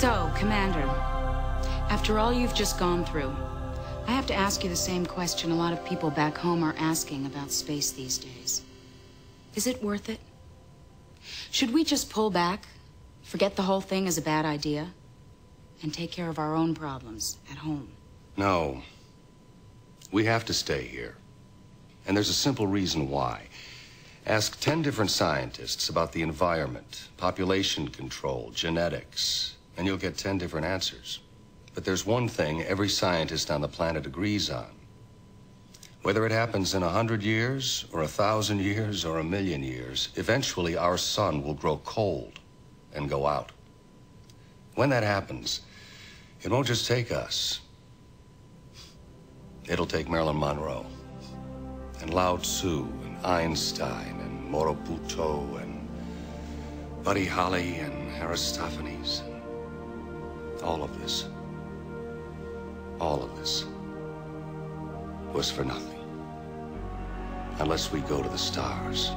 So, Commander, after all you've just gone through, I have to ask you the same question a lot of people back home are asking about space these days. Is it worth it? Should we just pull back, forget the whole thing as a bad idea, and take care of our own problems at home? No. We have to stay here. And there's a simple reason why. Ask 10 different scientists about the environment, population control, genetics, and you'll get 10 different answers. But there's one thing every scientist on the planet agrees on. Whether it happens in 100 years, or 1,000 years, or 1,000,000 years, eventually our sun will grow cold and go out. When that happens, it won't just take us. It'll take Marilyn Monroe, and Lao Tzu, and Einstein, and Moroputo, and Buddy Holly, and Aristophanes, and all of this. All of this was for nothing, unless we go to the stars.